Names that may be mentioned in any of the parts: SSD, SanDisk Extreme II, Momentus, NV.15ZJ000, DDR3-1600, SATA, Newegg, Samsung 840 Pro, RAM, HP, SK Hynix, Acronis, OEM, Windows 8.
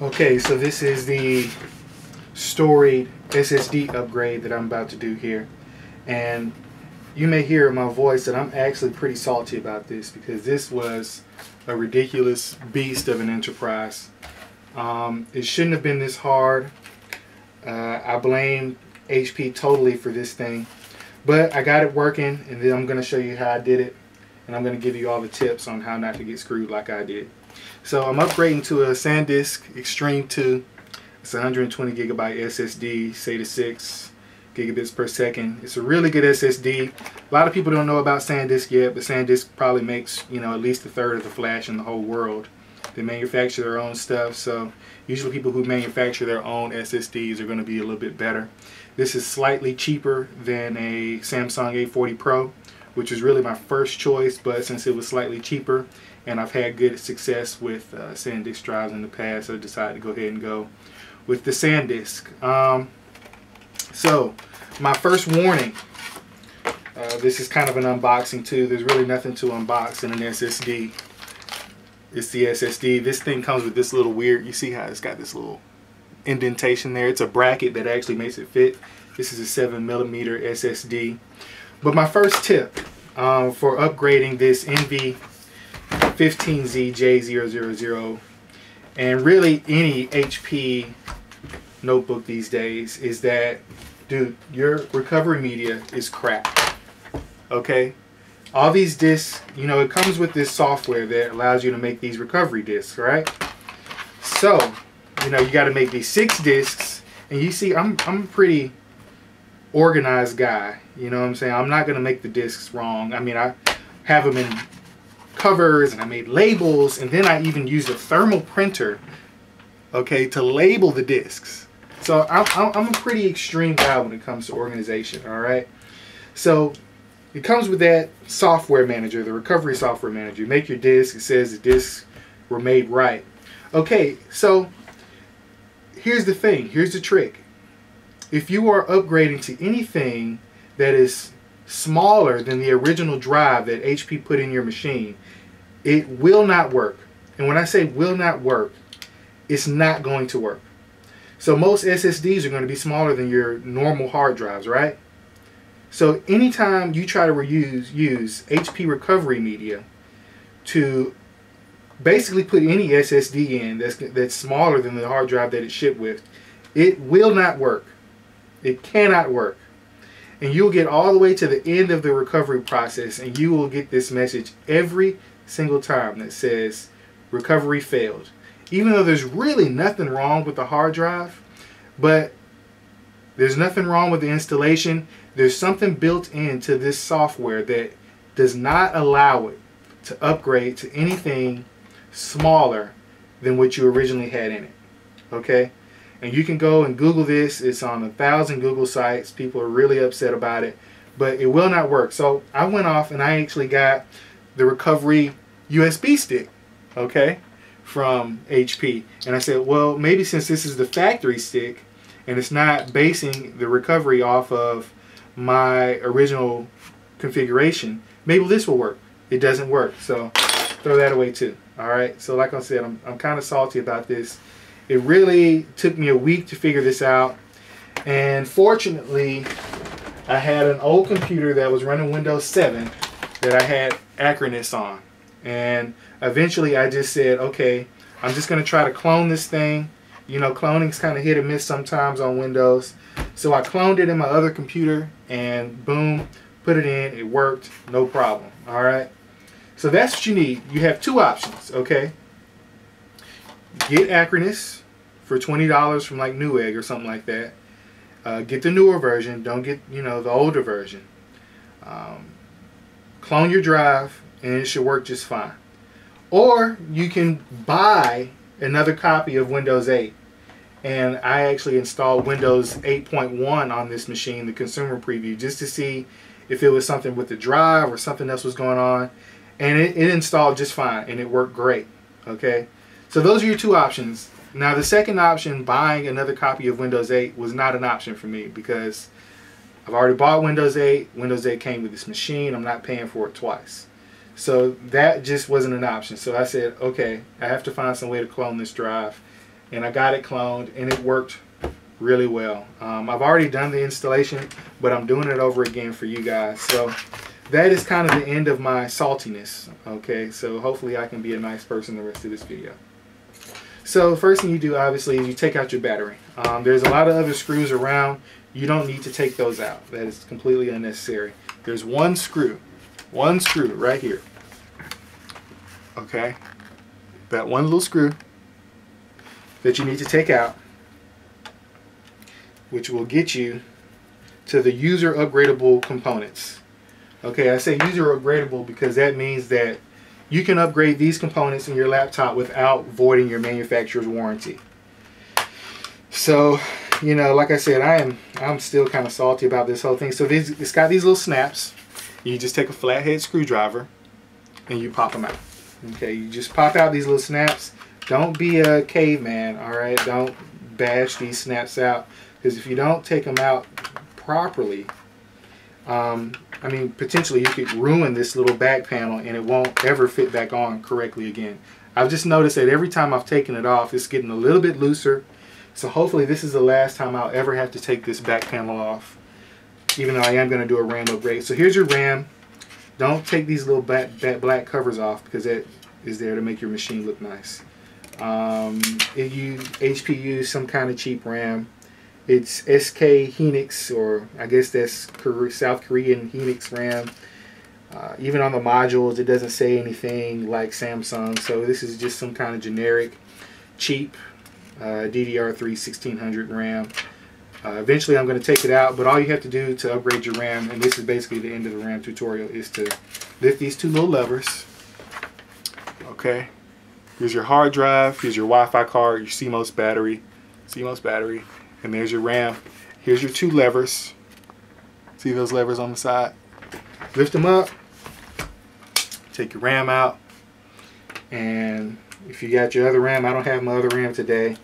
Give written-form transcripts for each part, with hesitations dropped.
Okay, so this is the storied SSD upgrade that I'm about to do here. And you may hear in my voice that I'm actually pretty salty about this because this was a ridiculous beast of an enterprise. It shouldn't have been this hard. I blame HP totally for this thing. But I got it working, and then I'm going to show you how I did it. And I'm going to give you all the tips on how not to get screwed like I did. So I'm upgrading to a SanDisk Extreme II. It's 120 gigabyte SSD, SATA 6 gigabits per second. It's a really good SSD. A lot of people don't know about SanDisk yet, but SanDisk probably makes, you know, at least a third of the flash in the whole world. They manufacture their own stuff, so usually people who manufacture their own SSDs are going to be a little bit better. This is slightly cheaper than a Samsung 840 Pro, which was really my first choice, but since it was slightly cheaper and I've had good success with SanDisk drives in the past, I decided to go ahead and go with the SanDisk. So my first warning, this is kind of an unboxing too. There's really nothing to unbox in an SSD. It's the SSD. This thing comes with this little weird, you see how it's got this little indentation there. It's a bracket that actually makes it fit. This is a 7mm SSD. But my first tip for upgrading this NV.15ZJ000, and really any HP notebook these days, is that, dude, your recovery media is crap. Okay? All these discs, you know, it comes with this software that allows you to make these recovery discs, right? So, you know, you got to make these 6 discs, and you see, I'm pretty organized guy, you know what I'm saying? I'm not going to make the discs wrong. I mean, I have them in covers, and I made labels, and then I even used a thermal printer, okay, to label the discs. So I'm a pretty extreme guy when it comes to organization, all right? So it comes with that software manager, the recovery software manager. You make your disc, it says the discs were made right. Okay, so here's the thing, here's the trick. If you are upgrading to anything that is smaller than the original drive that HP put in your machine, it will not work. And when I say will not work, it's not going to work. So most SSDs are going to be smaller than your normal hard drives, right? So anytime you try to use HP recovery media to basically put any SSD in that's smaller than the hard drive that it's shipped with, it will not work. It cannot work. And you'll get all the way to the end of the recovery process, and you will get this message every single time that says recovery failed. Even though there's really nothing wrong with the hard drive, but there's nothing wrong with the installation. There's something built into this software that does not allow it to upgrade to anything smaller than what you originally had in it. Okay? And you can go and Google this. It's on 1,000 Google sites. People are really upset about it, but it will not work. So I went off and I actually got the recovery USB stick, okay, from HP. And I said, well, maybe since this is the factory stick and it's not basing the recovery off of my original configuration, maybe this will work. It doesn't work. So throw that away too. All right. So like I said, I'm kind of salty about this. It really took me a week to figure this out, and fortunately I had an old computer that was running Windows 7 that I had Acronis on, and eventually I just said, okay, I'm just going to try to clone this thing. You know, cloning's kind of hit and miss sometimes on Windows, so I cloned it in my other computer, and boom, put it in, it worked, no problem. All right, so that's what you need. You have two options, okay? Get Acronis for $20 from like Newegg or something like that. Get the newer version. Don't get, you know, the older version. Clone your drive and it should work just fine. Or you can buy another copy of Windows 8. And I actually installed Windows 8.1 on this machine, the consumer preview, just to see if it was something with the drive or something else was going on. And it installed just fine and it worked great. Okay. So those are your two options. Now the second option, buying another copy of Windows 8, was not an option for me because I've already bought Windows 8. Windows 8 came with this machine. I'm not paying for it twice. So that just wasn't an option. So I said, okay, I have to find some way to clone this drive. and I got it cloned, and it worked really well. I've already done the installation, but I'm doing it over again for you guys. So that is kind of the end of my saltiness. Okay, so hopefully I can be a nice person the rest of this video. So the first thing you do, obviously, is you take out your battery. There's a lot of other screws around. You don't need to take those out. That is completely unnecessary. There's one screw right here. Okay, that one little screw that you need to take out, which will get you to the user upgradable components. Okay, I say user upgradable because that means that you can upgrade these components in your laptop without voiding your manufacturer's warranty. So, you know, like I said, I'm still kind of salty about this whole thing. So it's got these little snaps. You just take a flathead screwdriver and you pop them out. Okay, you just pop out these little snaps. Don't be a caveman, alright? Don't bash these snaps out, because if you don't take them out properly, I mean, potentially you could ruin this little back panel and it won't ever fit back on correctly again. I've just noticed that every time I've taken it off, it's getting a little bit looser. So hopefully this is the last time I'll ever have to take this back panel off, even though I am going to do a RAM upgrade. So here's your RAM. Don't take these little black covers off, because that is there to make your machine look nice. HP used some kind of cheap RAM. It's SK Hynix, or I guess that's South Korean Hynix RAM. Even on the modules, it doesn't say anything like Samsung. So this is just some kind of generic, cheap DDR3-1600 RAM. Eventually I'm going to take it out, but all you have to do to upgrade your RAM, and this is basically the end of the RAM tutorial, is to lift these two little levers. Okay. Here's your hard drive, here's your Wi-Fi card, your CMOS battery. And there's your RAM. Here's your two levers. See those levers on the side? Lift them up, take your RAM out, and if you got your other RAM, I don't have my other RAM today,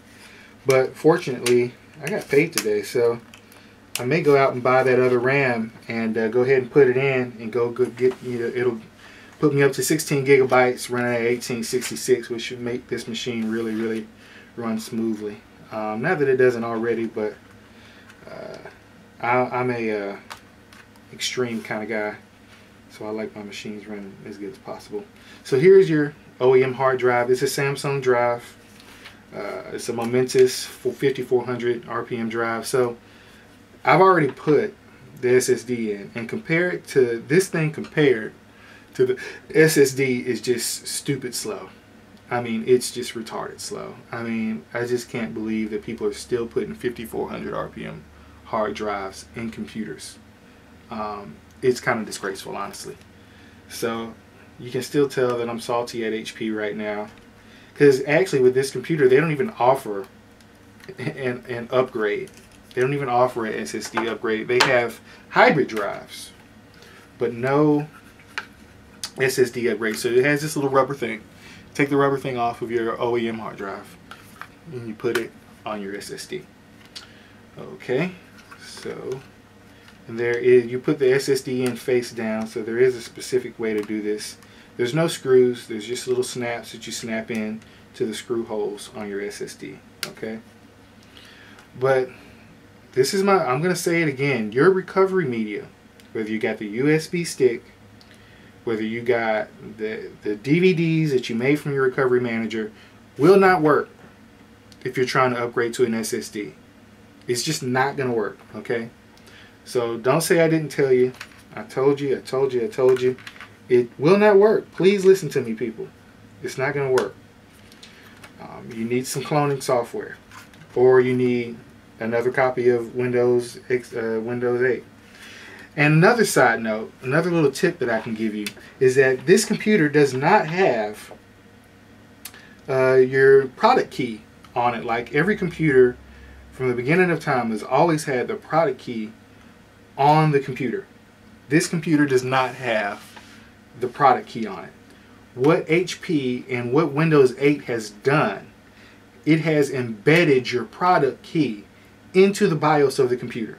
but fortunately I got paid today, so I may go out and buy that other RAM and go ahead and put it in and go get, you know, it'll put me up to 16 gigabytes running at 1866, which should make this machine really, really run smoothly. Not that it doesn't already, but I'm a extreme kind of guy, so I like my machines running as good as possible. So here's your OEM hard drive. It's a Samsung drive. It's a Momentus 5400 RPM drive. So I've already put the SSD in, and compared to the SSD is just stupid slow. I mean, it's just retarded slow. I mean, I just can't believe that people are still putting 5400 RPM hard drives in computers. It's kind of disgraceful, honestly. So you can still tell that I'm salty at HP right now, because actually with this computer, they don't even offer an upgrade. They don't even offer an SSD upgrade. They have hybrid drives, but no SSD upgrade. So it has this little rubber thing. Take the rubber thing off of your OEM hard drive and you put it on your SSD. Okay, so there is, you put the SSD in face down, so there is a specific way to do this. There's no screws, there's just little snaps that you snap in to the screw holes on your SSD. Okay, but this is my, I'm gonna say it again, your recovery media, whether you got the USB stick, whether you got the DVDs that you made from your recovery manager, will not work if you're trying to upgrade to an SSD. It's just not going to work, okay? So don't say I didn't tell you. I told you, I told you, I told you. It will not work. Please listen to me, people. It's not going to work. You need some cloning software, or you need another copy of Windows 8. And another side note, another little tip that I can give you is that this computer does not have your product key on it. Like every computer from the beginning of time has always had the product key on the computer. This computer does not have the product key on it. What HP and what Windows 8 has done, it has embedded your product key into the BIOS of the computer.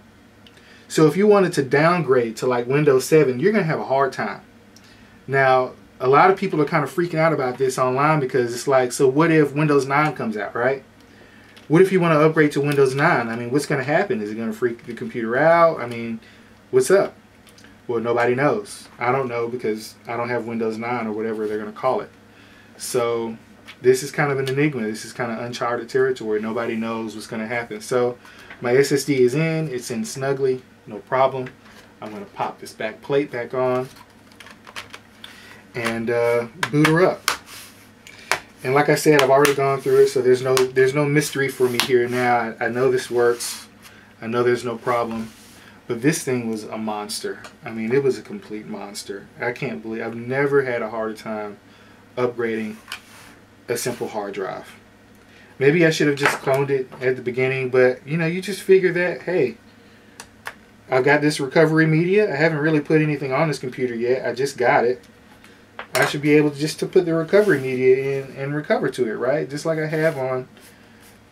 So if you wanted to downgrade to like Windows 7, you're going to have a hard time. Now, a lot of people are kind of freaking out about this online, because it's like, so what if Windows 9 comes out, right? What if you want to upgrade to Windows 9? I mean, what's going to happen? Is it going to freak the computer out? I mean, what's up? Well, nobody knows. I don't know because I don't have Windows 9 or whatever they're going to call it. So this is kind of an enigma. This is kind of uncharted territory. Nobody knows what's going to happen. So my SSD is in. It's in snugly. No problem. I'm going to pop this back plate back on and boot her up. And like I said, I've already gone through it, so there's no mystery for me here now. I know this works. I know there's no problem. But this thing was a monster. I mean, it was a complete monster. I can't believe I've never had a harder time upgrading a simple hard drive. Maybe I should have just cloned it at the beginning, but you know, you just figure that, hey, I've got this recovery media. I haven't really put anything on this computer yet. I just got it. I should be able to put the recovery media in and recover to it, right? Just like I have on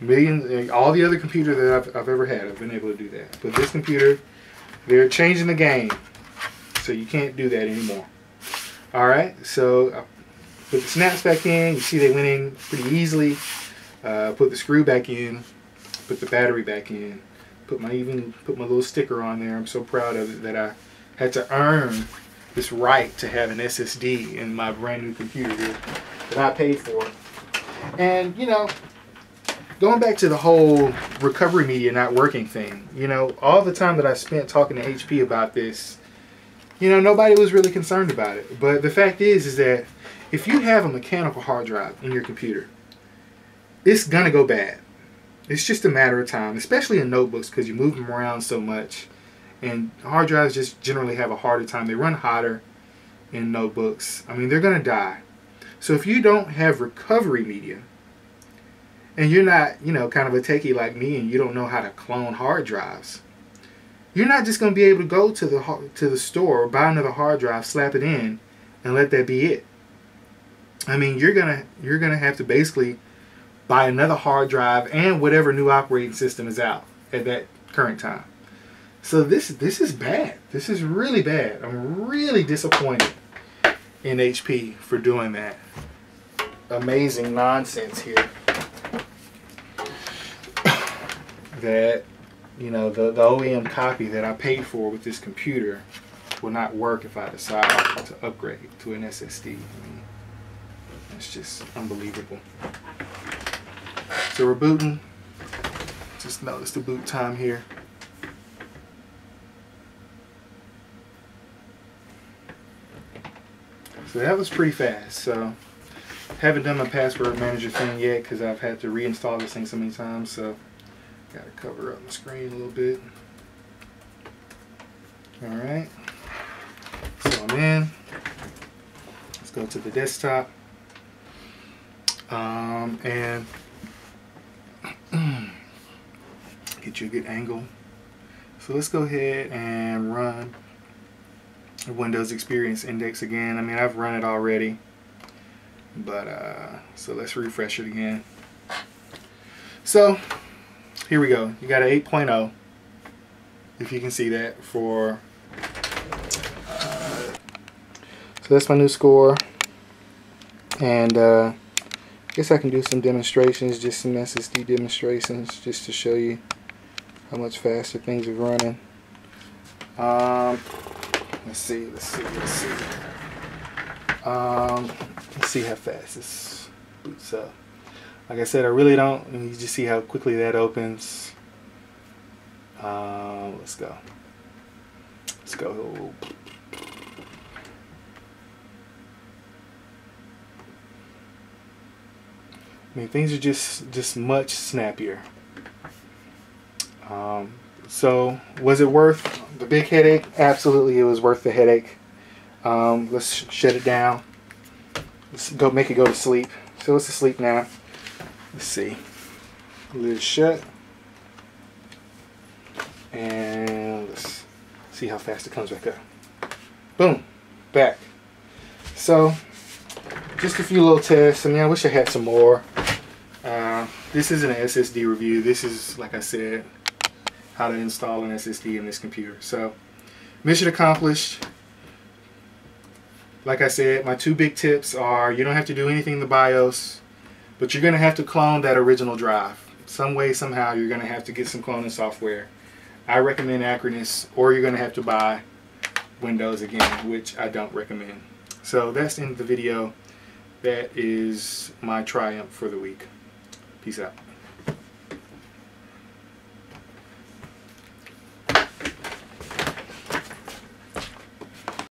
millions, all the other computers that I've ever had. I've been able to do that. But this computer, they're changing the game. So you can't do that anymore. Alright, so I put the snaps back in. You see they went in pretty easily. Put the screw back in. Put the battery back in. Put my little sticker on there. I'm so proud of it that I had to earn this right to have an SSD in my brand new computer here that I paid for. And you know, going back to the whole recovery media not working thing, you know, all the time that I spent talking to HP about this, you know, nobody was really concerned about it. But the fact is that if you have a mechanical hard drive in your computer, it's gonna go bad. It's just a matter of time, especially in notebooks, because you move them around so much. And hard drives just generally have a harder time. They run hotter in notebooks. I mean, they're going to die. So if you don't have recovery media, and you're not, you know, kind of a techie like me, and you don't know how to clone hard drives, you're not just going to be able to go to the store, buy another hard drive, slap it in, and let that be it. I mean, you're gonna have to basically buy another hard drive and whatever new operating system is out at that current time. So this is bad. This is really bad. I'm really disappointed in HP for doing that. Amazing nonsense here. That, you know, the OEM copy that I paid for with this computer will not work if I decide to upgrade to an SSD. I mean, it's just unbelievable. So we're booting. Just notice the boot time here. So that was pretty fast. So haven't done my password manager thing yet because I've had to reinstall this thing so many times. So gotta cover up my screen a little bit. All right. So I'm in. Let's go to the desktop. And get you a good angle. So let's go ahead and run Windows Experience Index again. I mean, I've run it already, but so let's refresh it again. So here we go. You got an 8.0, if you can see that, for so that's my new score. And I guess I can do some demonstrations, just some SSD demonstrations, just to show you how much faster things are running. Let's see. Let's see how fast this boots up. Like I said, I really don't. You just see how quickly that opens. Let's go. Let's go. I mean, things are just much snappier. So was it worth the big headache? Absolutely, it was worth the headache. Let's shut it down. Let's go make it go to sleep. So it's asleep now. Let's see. Lid shut. And let's see how fast it comes back up. Boom. Back. So just a few little tests. I mean, I wish I had some more. This isn't an SSD review. This is, like I said, how to install an SSD in this computer. So, mission accomplished. Like I said, my two big tips are you don't have to do anything in the BIOS, but you're going to have to clone that original drive. some way, somehow, you're going to have to get some cloning software. I recommend Acronis, or you're going to have to buy Windows again, which I don't recommend. So that's the end of the video. That is my triumph for the week. Peace out.